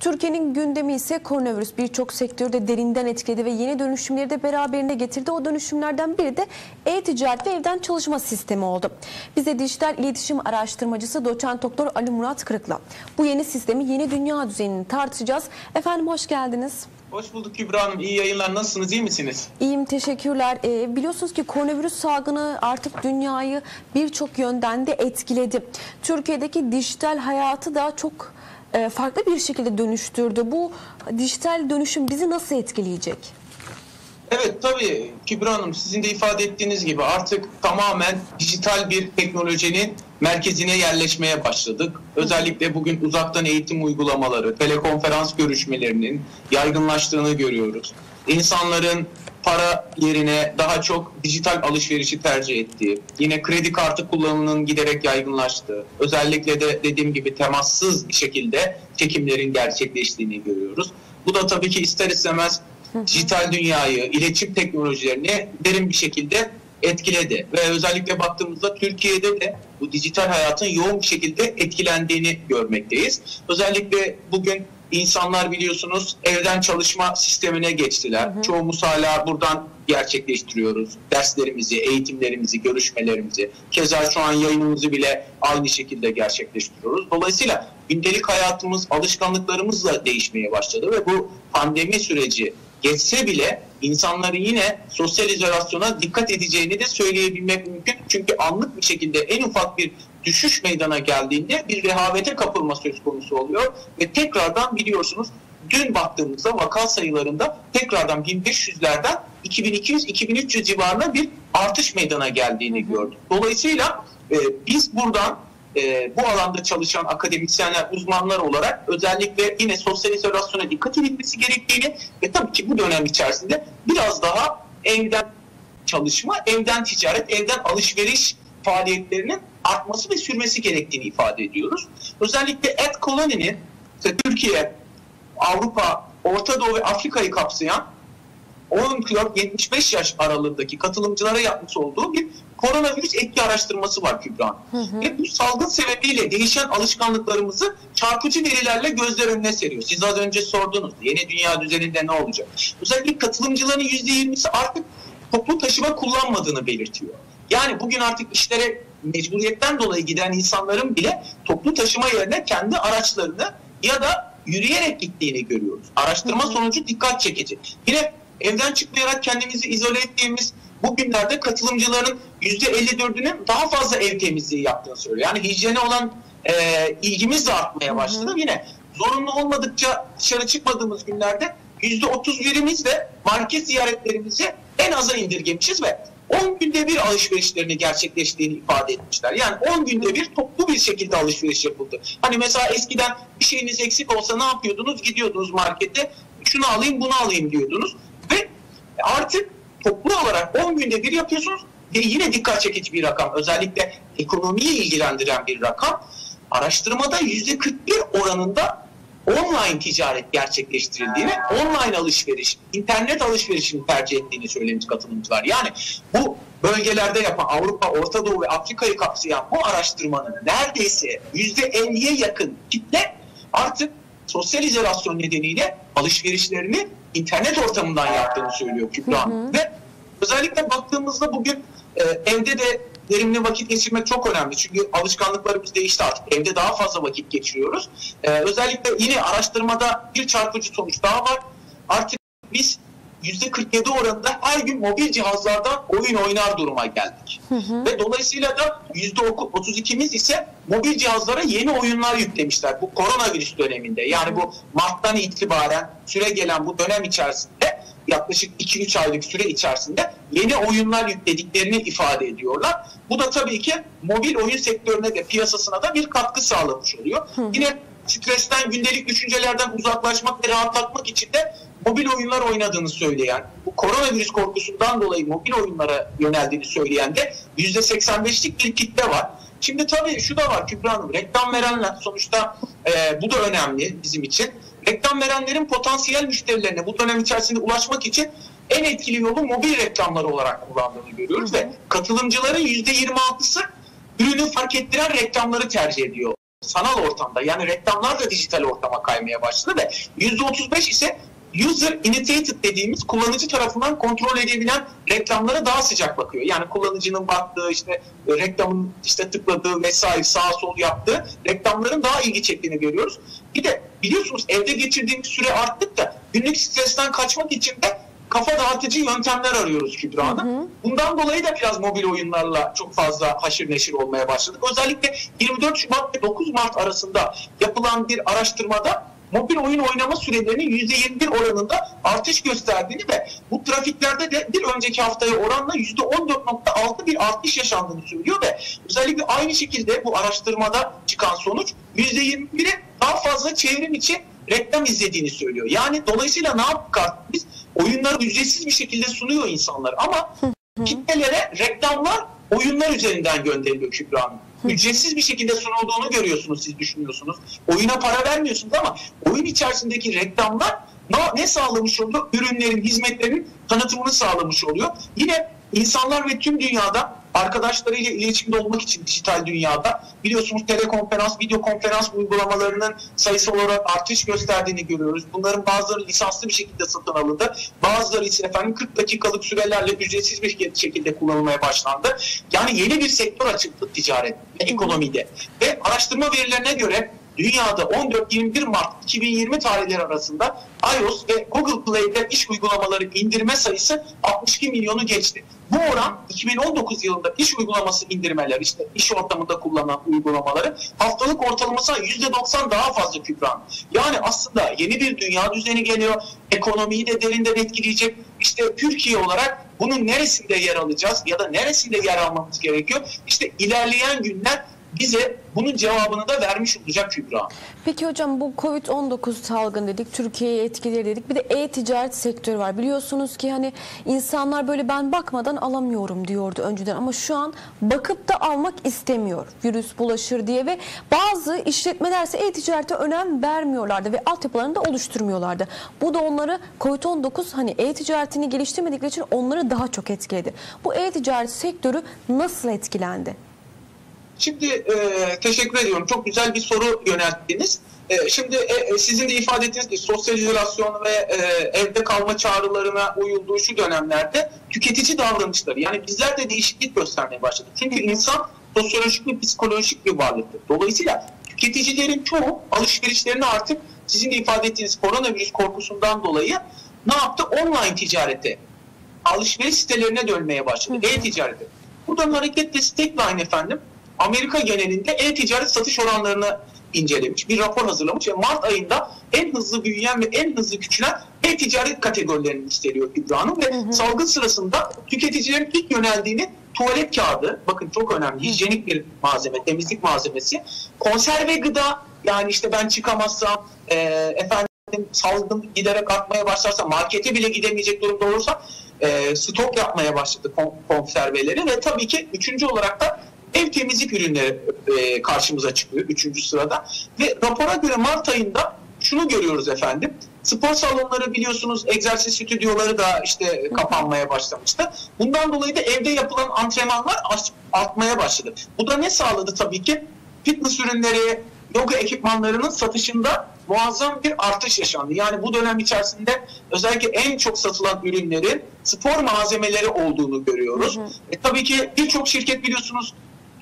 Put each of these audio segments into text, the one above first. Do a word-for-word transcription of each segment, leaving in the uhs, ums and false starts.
Türkiye'nin gündemi ise koronavirüs birçok sektörü de derinden etkiledi ve yeni dönüşümleri de beraberinde getirdi. O dönüşümlerden biri de e-ticaret ve evden çalışma sistemi oldu. Bize dijital iletişim araştırmacısı doçent doktor Ali Murat Kırık'la bu yeni sistemi, yeni dünya düzenini tartışacağız. Efendim hoş geldiniz. Hoş bulduk Kübra Hanım. İyi yayınlar. Nasılsınız? İyi misiniz? İyiyim. Teşekkürler. E, biliyorsunuz ki koronavirüs salgını artık dünyayı birçok yönden de etkiledi. Türkiye'deki dijital hayatı da çok e, farklı bir şekilde dönüştürdü. Bu dijital dönüşüm bizi nasıl etkileyecek? Evet tabii Kübra Hanım, sizin de ifade ettiğiniz gibi artık tamamen dijital bir teknolojinin merkezine yerleşmeye başladık. Özellikle bugün uzaktan eğitim uygulamaları, telekonferans görüşmelerinin yaygınlaştığını görüyoruz. İnsanların para yerine daha çok dijital alışverişi tercih ettiği, yine kredi kartı kullanımının giderek yaygınlaştığı, özellikle de dediğim gibi temassız bir şekilde çekimlerin gerçekleştiğini görüyoruz. Bu da tabii ki ister istemez dijital dünyayı, iletişim teknolojilerini derin bir şekilde etkiledi. Ve özellikle baktığımızda Türkiye'de de bu dijital hayatın yoğun bir şekilde etkilendiğini görmekteyiz. Özellikle bugün insanlar biliyorsunuz evden çalışma sistemine geçtiler. Hı hı. Çoğumuz hala buradan gerçekleştiriyoruz. Derslerimizi, eğitimlerimizi, görüşmelerimizi, keza şu an yayınımızı bile aynı şekilde gerçekleştiriyoruz. Dolayısıyla gündelik hayatımız, alışkanlıklarımız da değişmeye başladı ve bu pandemi süreci geçse bile insanların yine sosyal izolasyona dikkat edeceğini de söyleyebilmek mümkün. Çünkü anlık bir şekilde en ufak bir düşüş meydana geldiğinde bir rehavete kapılma söz konusu oluyor. Ve tekrardan biliyorsunuz dün baktığımızda vaka sayılarında tekrardan bin beş yüzlerden iki bin iki yüz iki bin üç yüz civarında bir artış meydana geldiğini gördük. Dolayısıyla e, biz buradan e, bu alanda çalışan akademisyenler, uzmanlar olarak özellikle yine sosyal izolasyona dikkat edilmesi gerektiğini ve tabii ki bu dönem içerisinde biraz daha evden çalışma, evden ticaret, evden alışveriş faaliyetlerinin artması ve sürmesi gerektiğini ifade ediyoruz. Özellikle AdColony'nin işte Türkiye, Avrupa, Orta Doğu ve Afrika'yı kapsayan on dört yetmiş beş yaş aralığındaki katılımcılara yapmış olduğu bir koronavirüs etki araştırması var Kübra. Hı hı. Ve bu salgın sebebiyle değişen alışkanlıklarımızı çarpıcı verilerle gözler önüne seriyor. Siz az önce sordunuz, yeni dünya düzeninde ne olacak? Özellikle katılımcıların yüzde yirmisi artık toplu taşıma kullanmadığını belirtiyor. Yani bugün artık işlere mecburiyetten dolayı giden insanların bile toplu taşıma yerine kendi araçlarını ya da yürüyerek gittiğini görüyoruz. Araştırma hı hı. sonucu dikkat çekici. Yine evden çıkmayarak kendimizi izole ettiğimiz bu günlerde katılımcıların yüzde elli dördünün daha fazla ev temizliği yaptığını söylüyor. Yani hijyene olan e, ilgimiz de artmaya başladı. Hı-hı. Yine zorunlu olmadıkça dışarı çıkmadığımız günlerde yüzde otuz birimizle market ziyaretlerimizi en aza indirgemişiz ve on günde bir alışverişlerini gerçekleştiğini ifade etmişler. Yani on günde bir toplu bir şekilde alışveriş yapıldı. Hani mesela eskiden bir şeyiniz eksik olsa ne yapıyordunuz? Gidiyordunuz markete, şunu alayım bunu alayım diyordunuz. Artık toplu olarak on günde bir yapıyorsunuz ve yine dikkat çekici bir rakam. Özellikle ekonomiyi ilgilendiren bir rakam. Araştırmada yüzde kırk bir oranında online ticaret gerçekleştirildiğini, online alışveriş, internet alışverişini tercih ettiğini söylemiş katılımcılar. Yani bu bölgelerde yapan Avrupa, Orta Doğu ve Afrika'yı kapsayan bu araştırmanın neredeyse yüzde elliye yakın kitle artık sosyal izolasyon nedeniyle alışverişlerini internet ortamından yaptığını söylüyor Kübra Hanım. Ve özellikle baktığımızda bugün e, evde de verimli vakit geçirmek çok önemli. Çünkü alışkanlıklarımız değişti artık. Evde daha fazla vakit geçiriyoruz. E, özellikle yine araştırmada bir çarpıcı sonuç daha var. Artık biz yüzde kırk yedi oranında her gün mobil cihazlardan oyun oynar duruma geldik. Hı hı. Ve dolayısıyla da yüzde otuz ikimiz ise mobil cihazlara yeni oyunlar yüklemişler bu koronavirüs döneminde. Yani bu Mart'tan itibaren süre gelen bu dönem içerisinde yaklaşık iki üç aylık süre içerisinde yeni oyunlar yüklediklerini ifade ediyorlar. Bu da tabii ki mobil oyun sektörüne de piyasasına da bir katkı sağlamış oluyor. Hı. Yine stresten, gündelik düşüncelerden uzaklaşmak ve rahatlatmak için de mobil oyunlar oynadığını söyleyen, bu koronavirüs korkusundan dolayı mobil oyunlara yöneldiğini söyleyen de yüzde seksen beşlik bir kitle var. Şimdi tabii şu da var Kübra Hanım, reklam verenler sonuçta e, bu da önemli bizim için. Reklam verenlerin potansiyel müşterilerine bu dönem içerisinde ulaşmak için en etkili yolu mobil reklamları olarak kullandığını görüyoruz. Hı hı. Ve katılımcıların yüzde yirmi altısı ürünü fark ettiren reklamları tercih ediyor. sanal ortamda, yani reklamlar da dijital ortama kaymaya başladı ve yüzde otuz beş ise user initiated dediğimiz kullanıcı tarafından kontrol edilebilen reklamlara daha sıcak bakıyor. Yani kullanıcının baktığı, işte reklamın işte tıkladığı vesaire sağ sol yaptığı reklamların daha ilgi çektiğini görüyoruz. Bir de biliyorsunuz evde geçirdiğimiz süre arttıkça günlük stresten kaçmak için de kafa dağıtıcı yöntemler arıyoruz Kübra Hanım. Bundan dolayı da biraz mobil oyunlarla çok fazla haşır neşir olmaya başladık. Özellikle yirmi dört Şubat ve dokuz Mart arasında yapılan bir araştırmada mobil oyun oynama sürelerinin yüzde yirmi bir oranında artış gösterdiğini ve bu trafiklerde de bir önceki haftaya oranla yüzde on dört nokta altı bir artış yaşandığını söylüyor ve özellikle aynı şekilde bu araştırmada çıkan sonuç yüzde yirmi bire daha fazla çevrim içi reklam izlediğini söylüyor. Yani dolayısıyla ne yaptık artık biz? Oyunları ücretsiz bir şekilde sunuyor insanlar ama kitlelere reklamlar oyunlar üzerinden gönderiliyor Kübra Hanım. Ücretsiz bir şekilde sunulduğunu görüyorsunuz, siz düşünüyorsunuz. Oyuna para vermiyorsunuz ama oyun içerisindeki reklamlar ne sağlamış oluyor? Ürünlerin, hizmetlerin tanıtımını sağlamış oluyor. Yine insanlar ve tüm dünyada arkadaşlarıyla iletişimde olmak için dijital dünyada biliyorsunuz telekonferans, video konferans uygulamalarının sayısı olarak artış gösterdiğini görüyoruz. Bunların bazıları lisanslı bir şekilde satın alındı. Bazıları ise efendim kırk dakikalık sürelerle ücretsiz bir şekilde kullanılmaya başlandı. Yani yeni bir sektör açıldı ticaret ve ekonomide. Ve araştırma verilerine göre dünyada on dört yirmi bir Mart iki bin yirmi tarihleri arasında iOS ve Google Play'de iş uygulamaları indirme sayısı altmış iki milyonu geçti. Bu oran iki bin on dokuz yılında iş uygulaması indirmeleri, işte iş ortamında kullanılan uygulamaları haftalık ortalaması yüzde doksan daha fazla Kübra. Yani aslında yeni bir dünya düzeni geliyor, ekonomiyi de derinden etkileyecek. İşte Türkiye olarak bunun neresinde yer alacağız ya da neresinde yer almamız gerekiyor? İşte ilerleyen günler bize bunun cevabını da vermiş olacak Kübra. Peki hocam, bu Covid on dokuz salgın dedik, Türkiye'ye etkileri dedik. Bir de e-ticaret sektörü var. Biliyorsunuz ki hani insanlar böyle ben bakmadan alamıyorum diyordu önceden ama şu an bakıp da almak istemiyor. Virüs bulaşır diye ve bazı işletmelerse e-ticarete önem vermiyorlardı ve altyapılarını da oluşturmuyorlardı. Bu da onları Covid on dokuz hani e-ticaretini geliştirmedikleri için onları daha çok etkiledi. Bu e-ticaret sektörü nasıl etkilendi? Şimdi e, teşekkür ediyorum. Çok güzel bir soru yönelttiniz. E, şimdi e, sizin de ifade ettiğiniz gibi sosyal izolasyon ve e, evde kalma çağrılarına uyulduğu şu dönemlerde tüketici davranışları, yani bizler de değişiklik göstermeye başladı. Çünkü insan sosyolojik ve psikolojik bir varlıktır. Dolayısıyla tüketicilerin çoğu alışverişlerini artık sizin de ifade ettiğiniz koronavirüs korkusundan dolayı ne yaptı? Online ticarete, alışveriş sitelerine dönmeye başladı. E-ticarete. Buradan hareketle Stakeline efendim Amerika genelinde e-ticaret satış oranlarını incelemiş, bir rapor hazırlamış ve Mart ayında en hızlı büyüyen ve en hızlı küçülen e-ticaret kategorilerini listeliyor Kübra Hanım. Ve hı hı. salgın sırasında tüketicilerin ilk yöneldiğini tuvalet kağıdı, bakın çok önemli, hijyenik bir malzeme, temizlik malzemesi, konserve gıda, yani işte ben çıkamazsam, e, efendim salgın giderek artmaya başlarsa, markete bile gidemeyecek durumda olursa e, stok yapmaya başladı konserveleri ve tabii ki üçüncü olarak da ev temizlik ürünleri karşımıza çıkıyor üçüncü sırada. Ve rapora göre Mart ayında şunu görüyoruz efendim. Spor salonları biliyorsunuz, egzersiz stüdyoları da işte kapanmaya başlamıştı. Bundan dolayı da evde yapılan antrenmanlar artmaya başladı. Bu da ne sağladı tabii ki? Fitness ürünleri, yoga ekipmanlarının satışında muazzam bir artış yaşandı. Yani bu dönem içerisinde özellikle en çok satılan ürünlerin spor malzemeleri olduğunu görüyoruz. Hı hı. E, tabii ki birçok şirket biliyorsunuz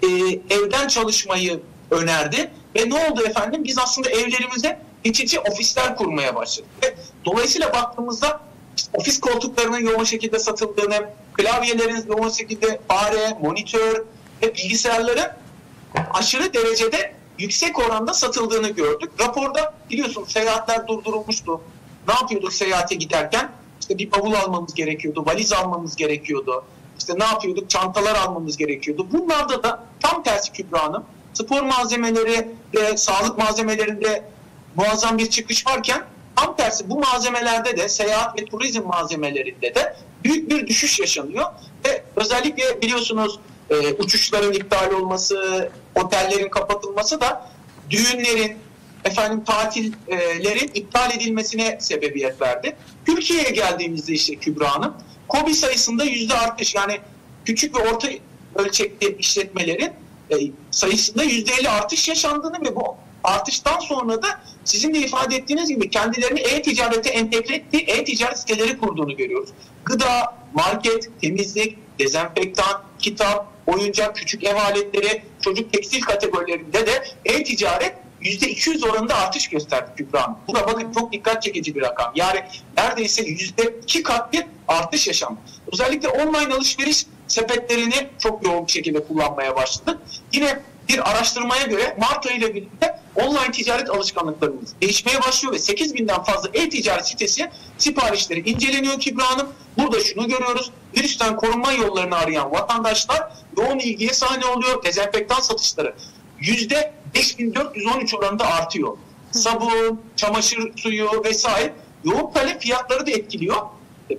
E, evden çalışmayı önerdi ve ne oldu efendim? Biz aslında evlerimize geçici ofisler kurmaya başladık. Ve dolayısıyla baktığımızda işte ofis koltuklarının yoğun şekilde satıldığını, klavyelerin yoğun şekilde fare, monitör ve bilgisayarların aşırı derecede yüksek oranda satıldığını gördük. Raporda biliyorsunuz seyahatler durdurulmuştu. Ne yapıyorduk seyahate giderken? İşte bir bavul almamız gerekiyordu, valiz almamız gerekiyordu. İşte ne yapıyorduk? Çantalar almamız gerekiyordu. Bunlarda da tam tersi Kübra Hanım, spor malzemeleri ve sağlık malzemelerinde muazzam bir çıkış varken tam tersi bu malzemelerde de, seyahat ve turizm malzemelerinde de büyük bir düşüş yaşanıyor. Ve özellikle biliyorsunuz e, uçuşların iptal olması, otellerin kapatılması da düğünlerin, efendim tatillerin iptal edilmesine sebebiyet verdi. Türkiye'ye geldiğimizde işte Kübra Hanım, COVID sayısında yüzde altmış, yani küçük ve orta ölçekli işletmelerin e, sayısında yüzde elli artış yaşandığını ve bu artıştan sonra da sizin de ifade ettiğiniz gibi kendilerini e-ticarete entegre ettiği e-ticaret siteleri kurduğunu görüyoruz. Gıda, market, temizlik, dezenfektan, kitap, oyuncak, küçük ev aletleri, çocuk tekstil kategorilerinde de e-ticaret yüzde iki yüz oranında artış gösterdi Kübra Hanım. Buna bakın, çok dikkat çekici bir rakam. Yani neredeyse yüzde iki kat bir artış yaşandı. Özellikle online alışveriş sepetlerini çok yoğun bir şekilde kullanmaya başladık. Yine bir araştırmaya göre Mart ayı ile birlikte online ticaret alışkanlıklarımız değişmeye başlıyor ve sekiz binden fazla e-ticaret sitesi siparişleri inceleniyor Kübra Hanım. Burada şunu görüyoruz, virüsten korunma yollarını arayan vatandaşlar yoğun ilgiye sahne oluyor. Dezenfektan satışları yüzde beş bin dört yüz on üç oranında artıyor. Sabun, çamaşır suyu vesaire yoğun talep fiyatları da etkiliyor.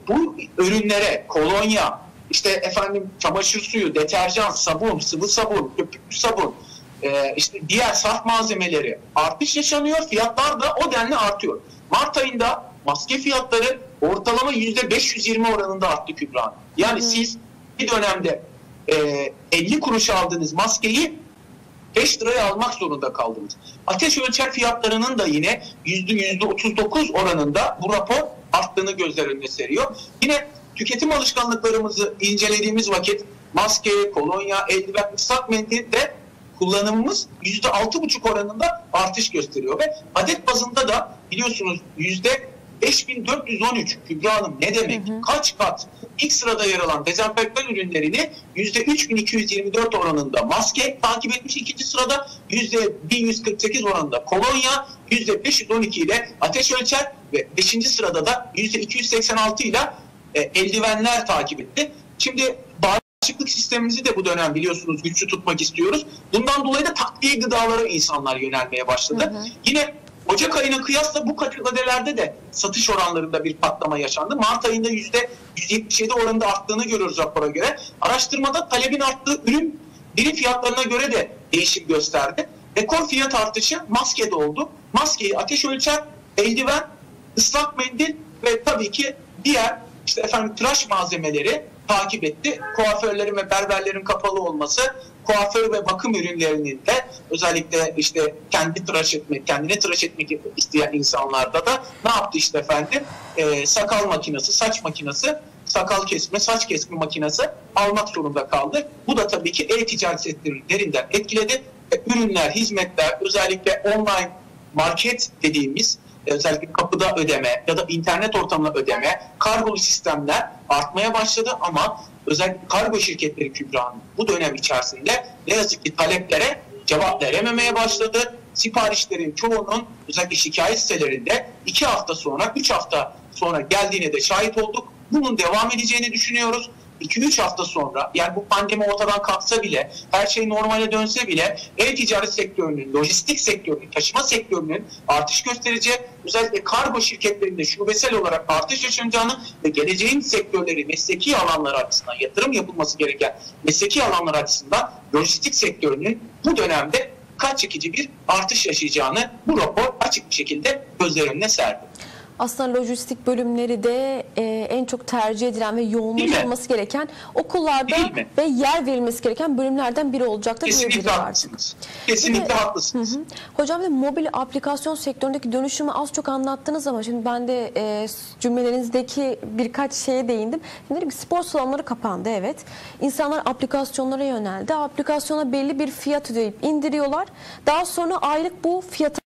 Bu ürünlere kolonya, işte efendim çamaşır suyu, deterjan, sabun, sıvı sabun, köpüklü sabun, e, işte diğer sarf malzemeleri artış yaşanıyor. Fiyatlar da o denli artıyor. Mart ayında maske fiyatları ortalama yüzde beş yüz yirmi oranında arttı Kübra Hanım. Yani hı. siz bir dönemde e, elli kuruşa aldığınız maskeyi beş liraya almak zorunda kaldınız. Ateş ölçer fiyatlarının da yine yüzde otuz dokuz oranında bu rapor arttığını gözler önüne seriyor. Yine tüketim alışkanlıklarımızı incelediğimiz vakit maske, kolonya, eldiven, ıslak mendilde kullanımımız yüzde altı buçuk oranında artış gösteriyor. Ve adet bazında da biliyorsunuz yüzde beş bin dört yüz on üç Kübra Hanım ne demek? Hı hı. Kaç kat? İlk sırada yer alan dezenfektan ürünlerini yüzde üç bin iki yüz yirmi dört oranında maske takip etmiş. İkinci sırada yüzde bin yüz kırk sekiz oranında kolonya, yüzde beş yüz on iki ile ateş ölçer ve beşinci sırada da yüzde iki yüz seksen altı ile eldivenler takip etti. Şimdi bağışıklık sistemimizi de bu dönem biliyorsunuz güçlü tutmak istiyoruz. Bundan dolayı da takviye gıdalara insanlar yönelmeye başladı. Hı hı. Yine Ocak ayına kıyasla bu kategorilerde de satış oranlarında bir patlama yaşandı. Mart ayında yüzde yüz yetmiş yedi oranında arttığını görüyoruz rapora göre. Araştırmada talebin arttığı ürün birim fiyatlarına göre de değişim gösterdi. Rekor fiyat artışı maskede oldu. Maskeyi ateş ölçer, eldiven, ıslak mendil ve tabii ki diğer işte efendim tıraş malzemeleri takip etti. Kuaförlerin ve berberlerin kapalı olması, kuaför ve bakım ürünlerinin de özellikle işte kendi tıraş etmek, kendine tıraş etmek isteyen insanlarda da ne yaptı işte efendim? Ee, sakal makinesi, saç makinesi, sakal kesme, saç kesme makinesi almak zorunda kaldı. Bu da tabii ki e-ticaret sektörünü derinden etkiledi. Ürünler, hizmetler, özellikle online market dediğimiz, özellikle kapıda ödeme ya da internet ortamına ödeme, kargolu sistemler artmaya başladı ama özellikle kargo şirketleri Kübra Hanım bu dönem içerisinde ne yazık ki taleplere cevap verememeye başladı. Siparişlerin çoğunun özellikle şikayet sitelerinde iki hafta sonra, üç hafta sonra geldiğine de şahit olduk. Bunun devam edeceğini düşünüyoruz. iki üç hafta sonra, yani bu pandemi ortadan kalksa bile, her şey normale dönse bile e-ticaret sektörünün, lojistik sektörünün, taşıma sektörünün artış göstereceği, özellikle kargo şirketlerinde şubesel olarak artış yaşanacağını ve geleceğin sektörleri, mesleki alanlar açısından, yatırım yapılması gereken mesleki alanlar açısından lojistik sektörünün bu dönemde dikkat çekici bir artış yaşayacağını bu rapor açık bir şekilde gözler önüne serdi. Aslında lojistik bölümleri de e, en çok tercih edilen ve yoğunlaşılması gereken, okullarda ve yer verilmesi gereken bölümlerden biri olacaktır. Kesinlikle haklısınız. Kesinlikle haklısınız. Hı hı. Hocam da mobil aplikasyon sektöründeki dönüşümü az çok anlattınız ama şimdi ben de e, cümlelerinizdeki birkaç şeye değindim. Şimdi spor salonları kapandı, evet. İnsanlar aplikasyonlara yöneldi. Aplikasyona belli bir fiyat ödeyip indiriyorlar. Daha sonra aylık bu fiyatı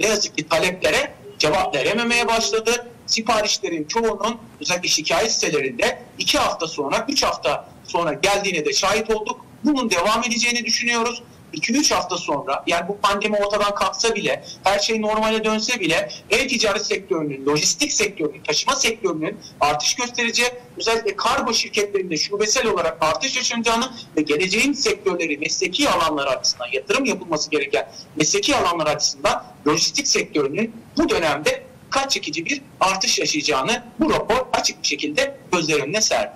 ne yazık ki taleplere cevap verememeye başladı. Siparişlerin çoğunun özellikle şikayet sitelerinde iki hafta sonra, üç hafta sonra geldiğine de şahit olduk. Bunun devam edeceğini düşünüyoruz. iki üç hafta sonra, yani bu pandemi ortadan kalksa bile, her şey normale dönse bile e-ticaret sektörünün, lojistik sektörünün, taşıma sektörünün artış göstereceği, özellikle kargo şirketlerinde şubesel olarak artış yaşanacağını ve geleceğin sektörleri mesleki alanlar açısından, yatırım yapılması gereken mesleki alanlar açısından lojistik sektörünün bu dönemde kaç çekici bir artış yaşayacağını bu rapor açık bir şekilde gözler önüne serdi.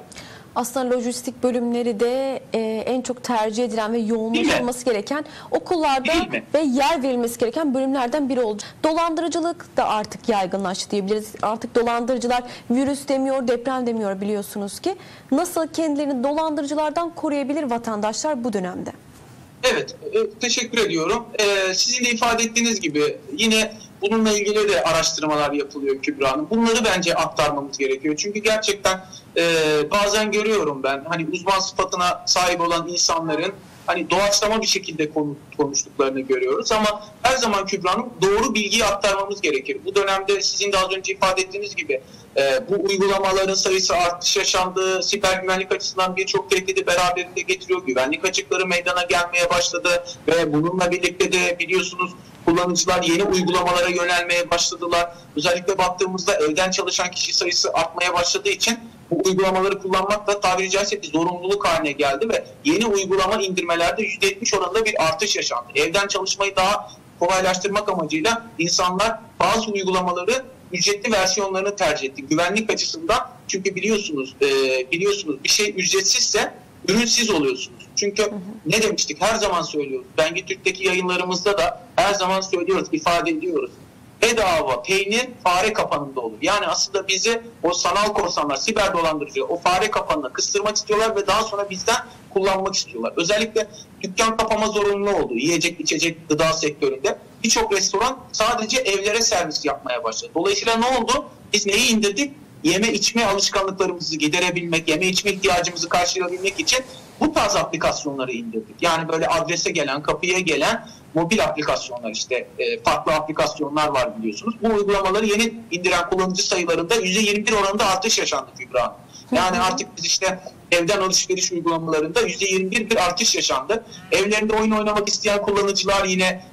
Aslında lojistik bölümleri de e, en çok tercih edilen ve yoğunluğu olması gereken okullarda ve yer verilmesi gereken bölümlerden biri oldu. Dolandırıcılık da artık yaygınlaştı diyebiliriz. Artık dolandırıcılar virüs demiyor, deprem demiyor, biliyorsunuz ki. Nasıl kendilerini dolandırıcılardan koruyabilir vatandaşlar bu dönemde? Evet, teşekkür ediyorum. Ee, sizin de ifade ettiğiniz gibi yine bununla ilgili de araştırmalar yapılıyor Kübra Hanım. Bunları bence aktarmamız gerekiyor. Çünkü gerçekten e, bazen görüyorum ben, hani uzman sıfatına sahip olan insanların hani doğaçlama bir şekilde konuştuklarını görüyoruz. Ama her zaman Kübra Hanım, doğru bilgiyi aktarmamız gerekir. Bu dönemde sizin de az önce ifade ettiğiniz gibi e, bu uygulamaların sayısı artış yaşandı. Siber güvenlik açısından birçok tehdidi beraberinde getiriyor. Güvenlik açıkları meydana gelmeye başladı ve bununla birlikte de biliyorsunuz kullanıcılar yeni uygulamalara yönelmeye başladılar. Özellikle baktığımızda evden çalışan kişi sayısı artmaya başladığı için bu uygulamaları kullanmak da tabiri caizse bir zorunluluk haline geldi ve yeni uygulama indirmelerde yüzde yetmiş oranında bir artış yaşandı. Evden çalışmayı daha kolaylaştırmak amacıyla insanlar bazı uygulamaları ücretli versiyonlarını tercih etti. Güvenlik açısından, çünkü biliyorsunuz biliyorsunuz bir şey ücretsizse ürünsiz oluyorsunuz. Çünkü hı hı. ne demiştik, her zaman söylüyoruz. Bengi Türk'teki yayınlarımızda da her zaman söylüyoruz, ifade ediyoruz. Bedava peynir fare kapanında olur. Yani aslında bizi o sanal korsanlar, siber dolandırıcı, o fare kapanına kıstırmak istiyorlar ve daha sonra bizden kullanmak istiyorlar. Özellikle dükkan kapama zorunlu oldu. Yiyecek, içecek, gıda sektöründe birçok restoran sadece evlere servis yapmaya başladı. Dolayısıyla ne oldu? Biz neyi indirdik? Yeme içme alışkanlıklarımızı giderebilmek, yeme içme ihtiyacımızı karşılayabilmek için bu tarz aplikasyonları indirdik. Yani böyle adrese gelen, kapıya gelen mobil aplikasyonlar, işte farklı aplikasyonlar var biliyorsunuz. Bu uygulamaları yeni indiren kullanıcı sayılarında yüzde yirmi bir oranında artış yaşandı Kübra Hanım. Yani artık biz işte evden alışveriş uygulamalarında yüzde yirmi bir bir artış yaşandı. Evlerinde oyun oynamak isteyen kullanıcılar yine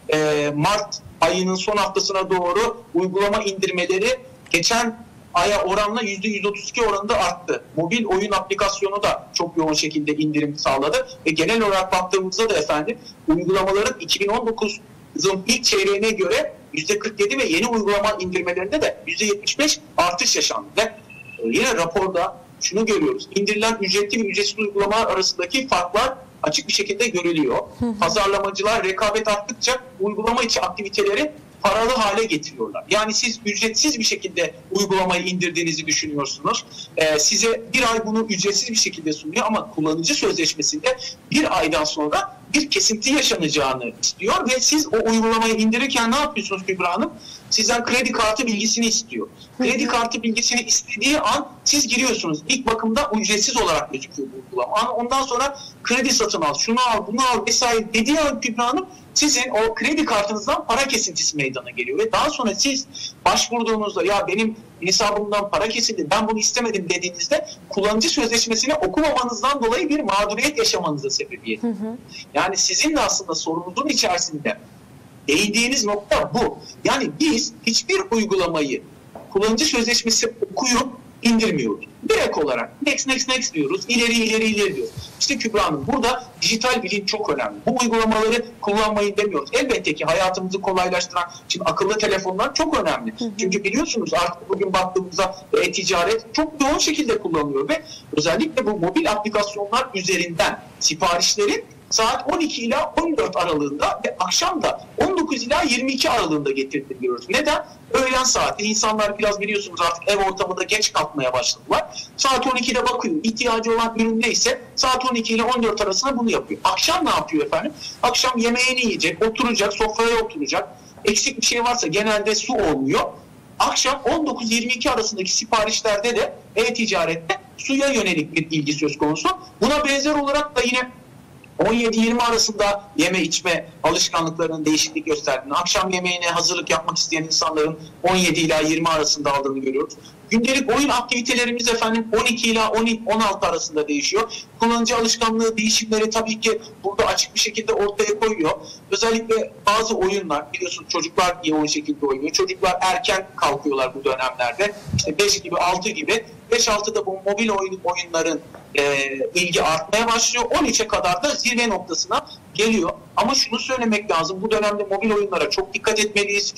Mart ayının son haftasına doğru uygulama indirmeleri geçen aya oranla yüzde yüz otuz iki oranında arttı. Mobil oyun aplikasyonu da çok yoğun şekilde indirim sağladı. Ve genel olarak baktığımızda da efendim, uygulamaların iki bin on dokuzun ilk çeyreğine göre yüzde kırk yedi ve yeni uygulama indirmelerinde de yüzde yetmiş beş artış yaşandı. Ve yine raporda şunu görüyoruz. İndirilen ücretli ve ücretsiz uygulamalar arasındaki farklar açık bir şekilde görülüyor. Pazarlamacılar rekabet arttıkça uygulama içi aktiviteleri paralı hale getiriyorlar. Yani siz ücretsiz bir şekilde uygulamayı indirdiğinizi düşünüyorsunuz. Ee, size bir ay bunu ücretsiz bir şekilde sunuyor ama kullanıcı sözleşmesinde bir aydan sonra bir kesinti yaşanacağını istiyor ve siz o uygulamayı indirirken ne yapıyorsunuz Kübra Hanım? Sizden kredi kartı bilgisini istiyor. Kredi kartı bilgisini istediği an siz giriyorsunuz. İlk bakımda ücretsiz olarak gözüküyor bu uygulama. Ondan sonra kredi satın al, şunu al, bunu al vesaire dediği an Kübra Hanım, sizin o kredi kartınızdan para kesintisi meydana geliyor ve daha sonra siz başvurduğunuzda, ya benim hesabımdan para kesildi, ben bunu istemedim dediğinizde kullanıcı sözleşmesini okumamanızdan dolayı bir mağduriyet yaşamanıza sebebiyet. Hı hı. Yani sizin de aslında sorunuzun içerisinde değindiğiniz nokta bu. Yani biz hiçbir uygulamayı kullanıcı sözleşmesi okuyup indirmiyoruz. Direkt olarak next next next diyoruz. İleri ileri ileri diyoruz. İşte Kübra Hanım, burada dijital bilim çok önemli. Bu uygulamaları kullanmayın demiyoruz. Elbette ki hayatımızı kolaylaştıran, şimdi akıllı telefonlar çok önemli. Hı hı. Çünkü biliyorsunuz artık bugün baktığımızda e-ticaret çok yoğun şekilde kullanılıyor ve özellikle bu mobil aplikasyonlar üzerinden siparişlerin saat on iki ila on dört aralığında ve akşam da on dokuz ila yirmi iki aralığında getiriliyoruz. Neden? Öğlen saati insanlar biraz biliyorsunuz artık ev ortamında geç kalkmaya başladılar. Saat on ikide bakıyor. İhtiyacı olan üründe ise saat on iki ile on dört arasında bunu yapıyor. Akşam ne yapıyor efendim? Akşam yemeğini yiyecek, oturacak, sofraya oturacak. Eksik bir şey varsa genelde su olmuyor. Akşam on dokuz yirmi iki arasındaki siparişlerde de e-ticarette suya yönelik bir ilgi söz konusu. Buna benzer olarak da yine on yedi yirmi arasında yeme içme alışkanlıklarının değişiklik gösterdiğini, akşam yemeğine hazırlık yapmak isteyen insanların on yedi ila yirmi arasında aldığını görüyoruz. Gündelik oyun aktivitelerimiz efendim on iki ila on altı arasında değişiyor. Kullanıcı alışkanlığı değişimleri tabii ki burada açık bir şekilde ortaya koyuyor. Özellikle bazı oyunlar, biliyorsunuz çocuklar niye oyun şekilde oynuyor? Çocuklar erken kalkıyorlar bu dönemlerde. İşte beş gibi altı gibi. beş altıda bu mobil oyun, oyunların e, ilgi artmaya başlıyor. on üçe kadar da zirve noktasına geliyor. Ama şunu söylemek lazım. Bu dönemde mobil oyunlara çok dikkat etmeliyiz.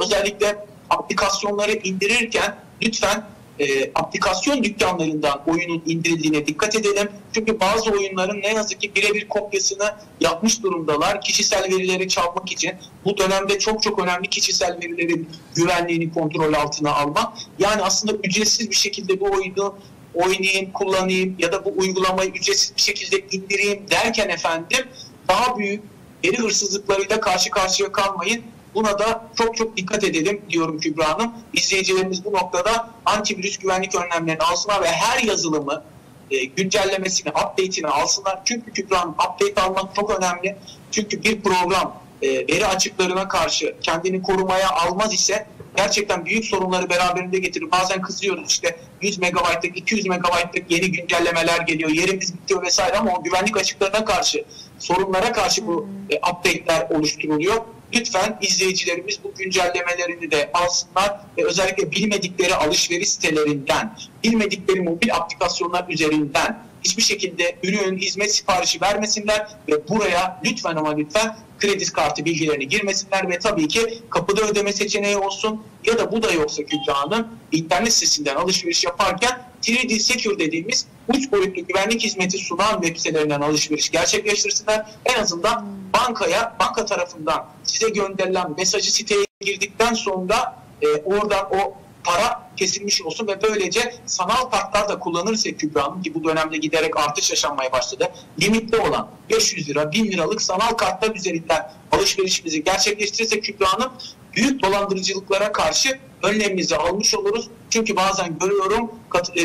Özellikle aplikasyonları indirirken lütfen e, aplikasyon dükkanlarından oyunun indirildiğine dikkat edelim. Çünkü bazı oyunların ne yazık ki birebir kopyasını yapmış durumdalar. Kişisel verileri çalmak için bu dönemde çok çok önemli kişisel verilerin güvenliğini kontrol altına almak. Yani aslında ücretsiz bir şekilde bu oyunu oynayayım, kullanayım ya da bu uygulamayı ücretsiz bir şekilde indireyim derken efendim daha büyük veri hırsızlıklarıyla karşı karşıya kalmayın. Buna da çok çok dikkat edelim diyorum Kübra Hanım. İzleyicilerimiz bu noktada antivirüs güvenlik önlemlerini alsınlar ve her yazılımı e, güncellemesini, update'ini alsınlar. Çünkü Kübra Hanım update almak çok önemli. Çünkü bir program e, veri açıklarına karşı kendini korumaya almaz ise gerçekten büyük sorunları beraberinde getirir. Bazen kızıyoruz işte yüz megabaytlık, iki yüz megabaytlık yeni güncellemeler geliyor, yerimiz bitiyor vesaire ama o güvenlik açıklarına karşı, sorunlara karşı bu e, update'ler oluşturuluyor. Lütfen izleyicilerimiz bu güncellemelerini de alsınlar ve özellikle bilmedikleri alışveriş sitelerinden, bilmedikleri mobil aplikasyonlar üzerinden hiçbir şekilde ürün, hizmet siparişi vermesinler ve buraya lütfen ama lütfen kredi kartı bilgilerini girmesinler ve tabii ki kapıda ödeme seçeneği olsun ya da bu da yoksa Kübra Hanım internet sitesinden alışveriş yaparken üç D Secure dediğimiz üç boyutlu güvenlik hizmeti sunan web sitelerinden alışveriş gerçekleştirsinler. En azından bankaya, banka tarafından size gönderilen mesajı siteye girdikten sonra e, oradan o para kesilmiş olsun ve böylece sanal kartlar da kullanırsa Kübra Hanım ki bu dönemde giderek artış yaşanmaya başladı. Limitli olan beş yüz lira, bin liralık sanal kartlar üzerinden alışverişimizi gerçekleştirirse Kübra Hanım büyük dolandırıcılıklara karşı önlemimizi almış oluruz. Çünkü bazen görüyorum e,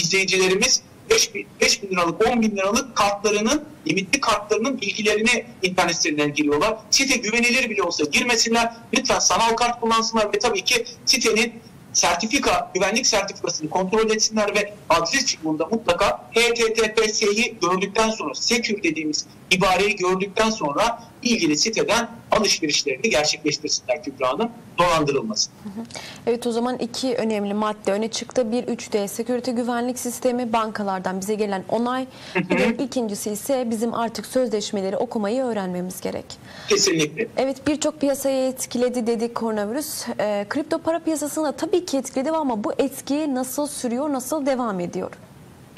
izleyicilerimiz beş bin liralık, on bin liralık kartlarının, limitli kartlarının bilgilerini internet sitelerinden giriyorlar. Site güvenilir bile olsa girmesinler. Lütfen sanal kart kullansınlar ve tabii ki sitenin sertifika, güvenlik sertifikasını kontrol etsinler ve adres çıkımında mutlaka H T T P S'yi gördükten sonra, Secure dediğimiz ibareyi gördükten sonra ilgili siteden alışverişlerini gerçekleştirsinler Kübra Hanım, dolandırılmasın. Evet, o zaman iki önemli madde öne çıktı. Bir, üç D Security güvenlik sistemi, bankalardan bize gelen onay. İkincisi ise bizim artık sözleşmeleri okumayı öğrenmemiz gerek. Kesinlikle. Evet, birçok piyasayı etkiledi dedik koronavirüs. E, kripto para piyasasına tabii ki etkiledi ama bu etki nasıl sürüyor, nasıl devam ediyor?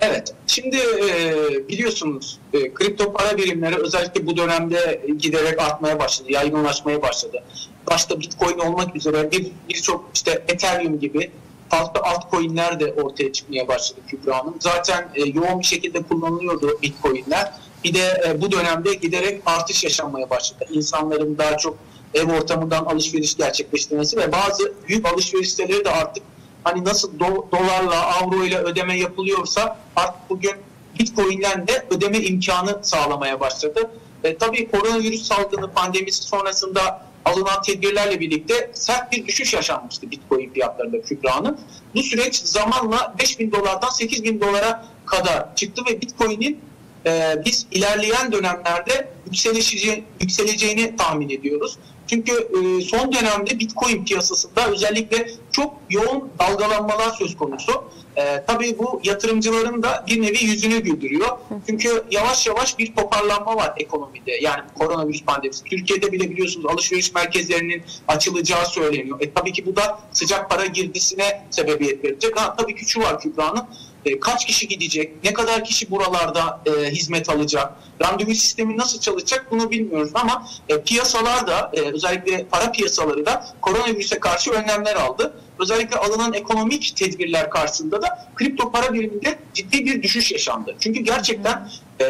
Evet, şimdi e, biliyorsunuz e, kripto para birimleri özellikle bu dönemde giderek artmaya başladı, yaygınlaşmaya başladı. Başta Bitcoin olmak üzere birçok bir işte Ethereum gibi farklı altcoin'ler de ortaya çıkmaya başladı Kübra Hanım. Zaten e, yoğun bir şekilde kullanılıyordu Bitcoin'ler. Bir de e, bu dönemde giderek artış yaşanmaya başladı. İnsanların daha çok ev ortamından alışveriş gerçekleştirmesi ve bazı büyük alışveriş siteleri de artık hani nasıl do, dolarla, avroyla ödeme yapılıyorsa artık bugün Bitcoin'den de ödeme imkanı sağlamaya başladı. E, tabii koronavirüs salgını pandemisi sonrasında alınan tedbirlerle birlikte sert bir düşüş yaşanmıştı Bitcoin fiyatlarında Kübra Hanım. Bu süreç zamanla beş bin dolardan sekiz bin dolara kadar çıktı ve Bitcoin'in e, biz ilerleyen dönemlerde yükseleceğini tahmin ediyoruz. Çünkü son dönemde Bitcoin piyasasında özellikle çok yoğun dalgalanmalar söz konusu. E, tabii bu yatırımcıların da bir nevi yüzünü güldürüyor. Çünkü yavaş yavaş bir toparlanma var ekonomide. Yani koronavirüs pandemisi. Türkiye'de bile biliyorsunuz alışveriş merkezlerinin açılacağı söyleniyor. E, tabii ki bu da sıcak para girdisine sebebiyet verecek. Ha, tabii ki şu var Kübra Hanım. E, kaç kişi gidecek? Ne kadar kişi buralarda e, hizmet alacak? Randevu sistemi nasıl çalışacak? Bunu bilmiyoruz ama e, piyasalar da e, özellikle para piyasaları da koronavirüse karşı önlemler aldı. Özellikle alınan ekonomik tedbirler karşısında da kripto para biriminde ciddi bir düşüş yaşandı. Çünkü gerçekten e,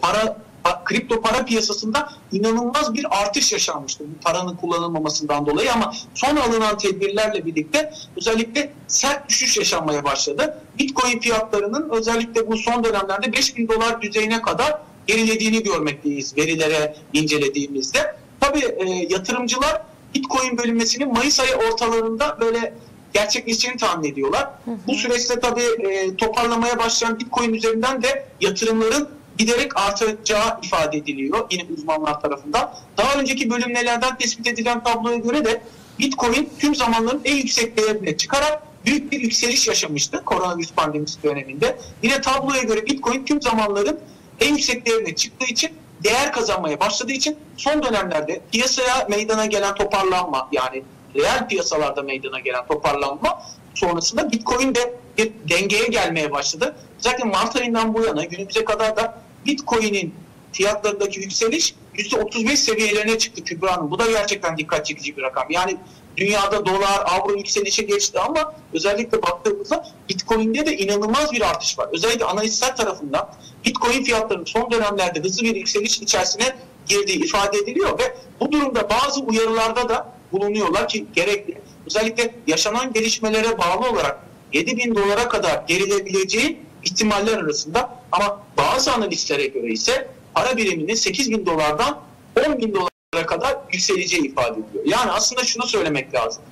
para pa, kripto para piyasasında inanılmaz bir artış yaşanmıştı bu paranın kullanılmamasından dolayı ama son alınan tedbirlerle birlikte özellikle sert düşüş yaşanmaya başladı. Bitcoin fiyatlarının özellikle bu son dönemlerde beş bin dolar düzeyine kadar gerilediğini görmekteyiz verilere incelediğimizde. Tabii e, yatırımcılar Bitcoin bölünmesini Mayıs ayı ortalarında böyle gerçekleşeceğini tahmin ediyorlar. Hı hı. Bu süreçte tabii e, toparlamaya başlayan Bitcoin üzerinden de yatırımların giderek artacağı ifade ediliyor yine uzmanlar tarafından. Daha önceki bölümlerden tespit edilen tabloya göre de Bitcoin tüm zamanların en yüksek değerine çıkarak büyük bir yükseliş yaşamıştı koronavirüs pandemisi döneminde. Yine tabloya göre Bitcoin tüm zamanların en yüksek değerine çıktığı için, değer kazanmaya başladığı için son dönemlerde piyasaya meydana gelen toparlanma, yani reel piyasalarda meydana gelen toparlanma sonrasında Bitcoin de bir dengeye gelmeye başladı. Özellikle Mart ayından bu yana günümüze kadar da Bitcoin'in fiyatlarındaki yükseliş yüzde otuz beş seviyelerine çıktı Kübra Hanım. Bu da gerçekten dikkat çekici bir rakam. Yani dünyada dolar, avro yükselişe geçti ama özellikle baktığımızda Bitcoin'de de inanılmaz bir artış var. Özellikle analistler tarafından Bitcoin fiyatlarının son dönemlerde hızlı bir yükseliş içerisine girdiği ifade ediliyor ve bu durumda bazı uyarılarda da bulunuyorlar ki gerekli. Özellikle yaşanan gelişmelere bağlı olarak yedi bin dolara kadar gerilebileceği ihtimaller arasında, ama bazı analistlere göre ise para biriminin sekiz bin dolardan on bin dolara kadar yükseleceği ifade ediliyor. Yani aslında şunu söylemek lazım.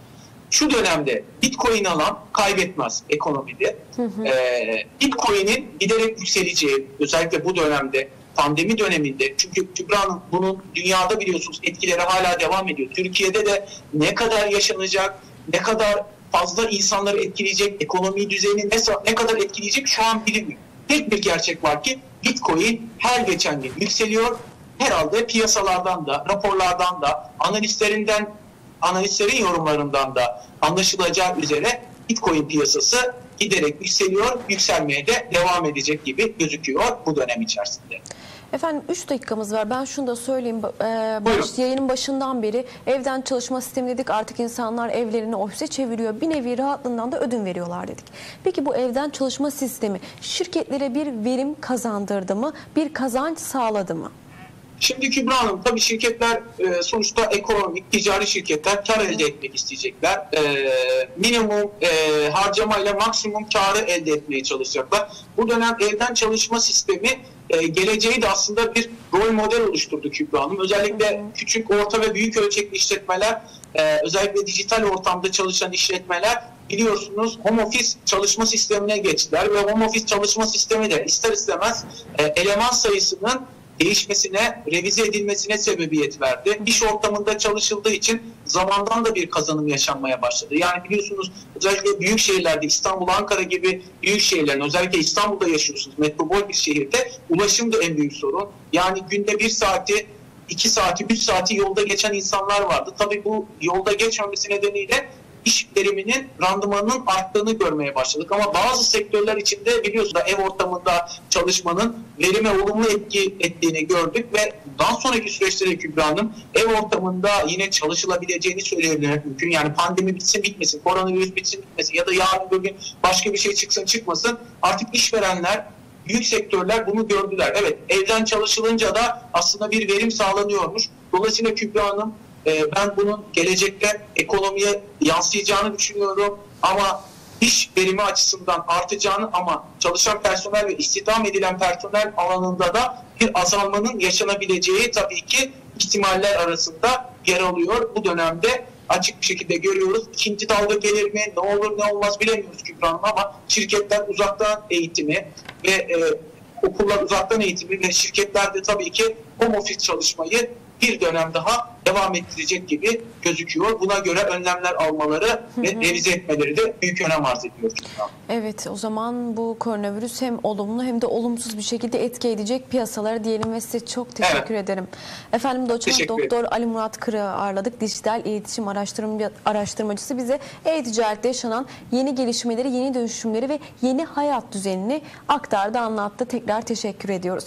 Şu dönemde Bitcoin alan kaybetmez ekonomide. Hı hı. Ee, Bitcoin'in giderek yükseleceği, özellikle bu dönemde, pandemi döneminde, çünkü Kübra'nın bunun dünyada biliyorsunuz etkileri hala devam ediyor. Türkiye'de de ne kadar yaşanacak, ne kadar fazla insanları etkileyecek, ekonomi düzenini ne kadar etkileyecek şu an bilinmiyor. Tek bir gerçek var ki Bitcoin her geçen gün yükseliyor. Herhalde piyasalardan da, raporlardan da, analistlerinden, analistlerin yorumlarından da anlaşılacağı üzere Bitcoin piyasası giderek yükseliyor, yükselmeye de devam edecek gibi gözüküyor bu dönem içerisinde. Efendim üç dakikamız var. Ben şunu da söyleyeyim. Ee, baş, yayının başından beri evden çalışma sistemi dedik. Artık insanlar evlerini ofise çeviriyor. Bir nevi rahatlığından da ödün veriyorlar dedik. Peki bu evden çalışma sistemi şirketlere bir verim kazandırdı mı? Bir kazanç sağladı mı? Şimdi Kübra Hanım, tabii şirketler sonuçta ekonomik, ticari şirketler kar elde etmek isteyecekler. Minimum harcamayla maksimum karı elde etmeye çalışacaklar. Bu dönem evden çalışma sistemi geleceği de aslında bir rol model oluşturdu Kübra Hanım. Özellikle küçük, orta ve büyük ölçekli işletmeler, özellikle dijital ortamda çalışan işletmeler biliyorsunuz home office çalışma sistemine geçtiler ve home office çalışma sistemi de ister istemez eleman sayısının değişmesine, revize edilmesine sebebiyet verdi. İş ortamında çalışıldığı için zamandan da bir kazanım yaşanmaya başladı. Yani biliyorsunuz özellikle büyük şehirlerde, İstanbul, Ankara gibi büyük şehirlerin, özellikle İstanbul'da yaşıyorsunuz, metropol bir şehirde ulaşım da en büyük sorun. Yani günde bir saati, iki saati, üç saati yolda geçen insanlar vardı. Tabii bu yolda geçmemesi nedeniyle iş veriminin, randımanının arttığını görmeye başladık. Ama bazı sektörler içinde biliyorsunuz ev ortamında çalışmanın verime olumlu etki ettiğini gördük ve daha sonraki süreçlere Kübra Hanım, ev ortamında yine çalışılabileceğini söyleyebilmek mümkün. Yani pandemi bitsin bitmesin, koronavirüs bitsin bitmesin ya da yarın bir gün başka bir şey çıksın çıkmasın, artık işverenler, büyük sektörler bunu gördüler. Evet, evden çalışılınca da aslında bir verim sağlanıyormuş. Dolayısıyla Kübra Hanım, ben bunun gelecekte ekonomiye yansıyacağını düşünüyorum ama iş verimi açısından artacağını, ama çalışan personel ve istihdam edilen personel alanında da bir azalmanın yaşanabileceği tabii ki ihtimaller arasında yer alıyor. Bu dönemde açık bir şekilde görüyoruz. İkinci dalga gelir mi, ne olur ne olmaz bilemiyoruz Kübra Hanım, ama şirketler uzaktan eğitimi ve e, okullar uzaktan eğitimi ve şirketlerde tabii ki home office çalışmayı bir dönem daha devam ettirecek gibi gözüküyor. Buna göre önlemler almaları, hı hı, ve revize etmeleri de büyük önem arz ediyor. Evet, o zaman bu koronavirüs hem olumlu hem de olumsuz bir şekilde etki edecek piyasalara diyelim ve size çok teşekkür, evet, ederim. Efendim doçent doktor Ali Murat Kırık'ı ağırladık. Dijital iletişim araştırma, araştırmacısı bize e-ticarette yaşanan yeni gelişmeleri, yeni dönüşümleri ve yeni hayat düzenini aktardı, anlattı. Tekrar teşekkür ediyoruz.